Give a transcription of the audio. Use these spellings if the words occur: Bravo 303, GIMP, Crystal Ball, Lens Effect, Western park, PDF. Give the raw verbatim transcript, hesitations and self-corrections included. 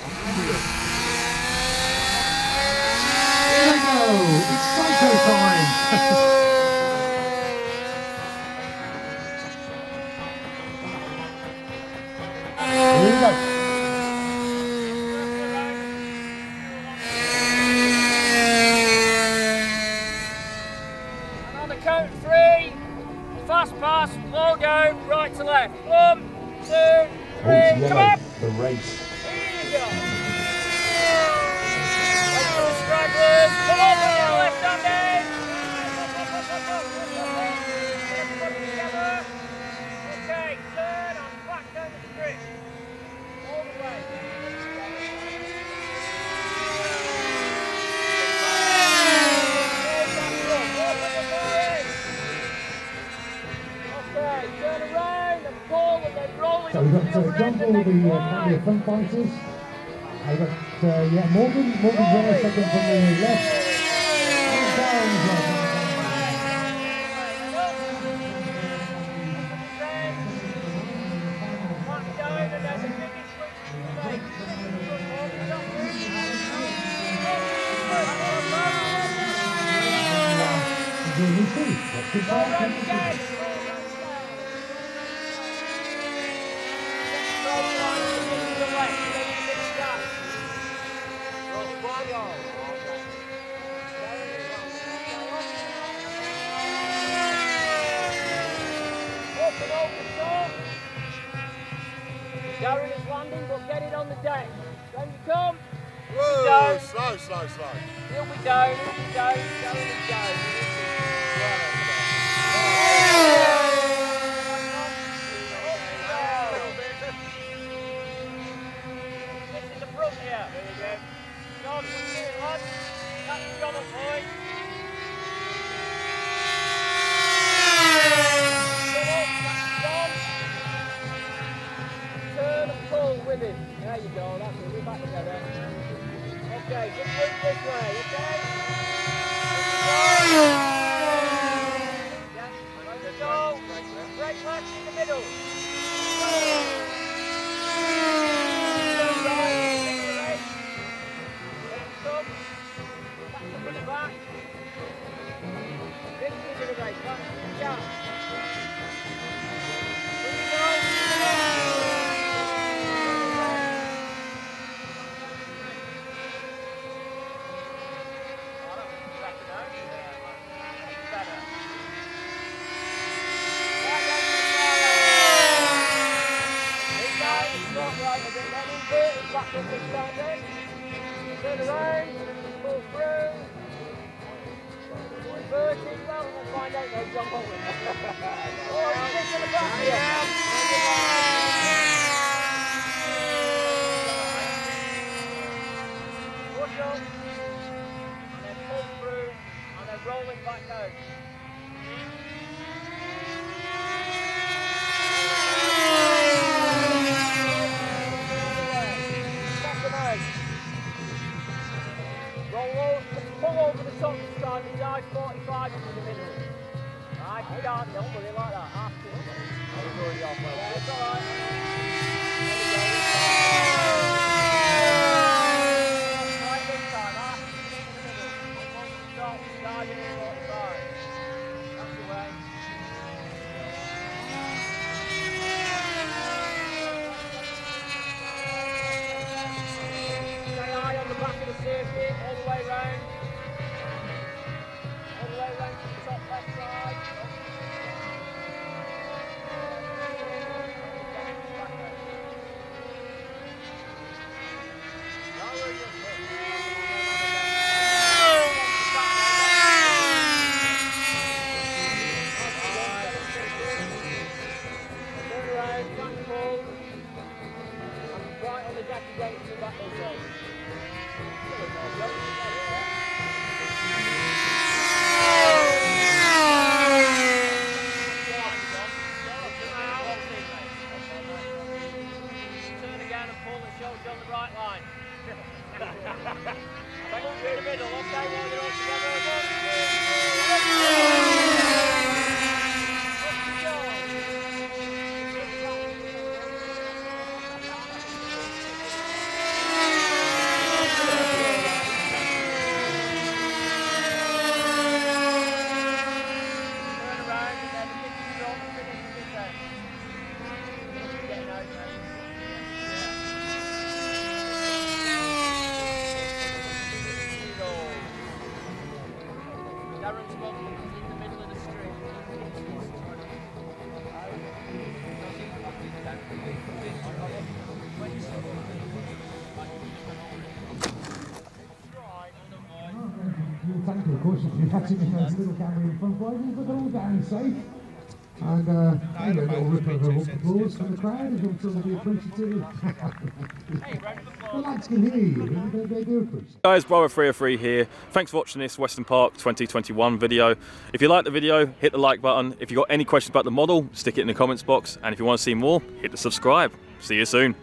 Here they go! It's psycho time! Here we go! And on the count of three, fast pass, low go, right to left. One, two, three, yellow, come up! The race. Here you go! So we've got uh, John Ball, the uh, front fighters. I've got uh, yeah, Morgan, Morgan's right, second from the left. And Barnes right. That's a Darren is landing, but get it on the deck. When you come, whoa, down. Slow, slow, slow. He'll be down, he'll be down, Darren is down. This is a front here. There you go. John, you it, lad. That's John and Floyd. There you go, that's it, we're back together. Okay, just move this way, okay? Yeah, on the goal, break left in the middle. Back to the back. This is the right, back to the jump. Turn around, pull through, reverting, well, we'll find out no jump on it. Oh, he's just in the back here. Push on, and then pull through, and then rolling back down. forty-five in the middle. I can't, don't worry about that. After it. It's already off well. Yeah, it's alright. Right this time, after it in the middle. I'm going to stop charging at forty-five. That's the way. Stay high on the back of the safety, all the way round. Thank you, of course, if you're catching this nice little camera in front of you, but all down safe. And uh, I know a little rip of applause from the crowd, as I'm sure they'll be appreciative. The lads can hear you, and they, they do appreciate it. Guys, Bravo three oh three here. Thanks for watching this Western Park twenty twenty-one video. If you liked the video, hit the like button. If you've got any questions about the model, stick it in the comments box. And if you want to see more, hit the subscribe. See you soon.